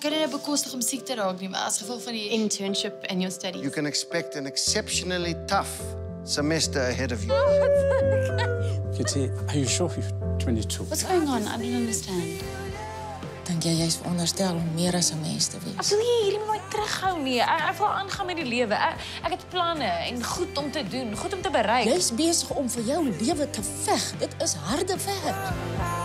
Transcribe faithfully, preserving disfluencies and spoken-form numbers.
Ek kan dit nou bekostig om siek te raak nie, maar as gevolg van die internship and your studies. You can expect an exceptionally tough semester ahead of you. Kitty, are you sure you're twenty-two? What's going on? I don't understand. Dink jy jy's veronderstel om meer as 'n mens te wees? Ek wil hierdie met my terughou nie. Ek wil aangaan met die lewe. Ek, ek het planne en goed om te doen, goed om te bereik. Jy's besig om vir jou lewe te veg. Dit is harde werk.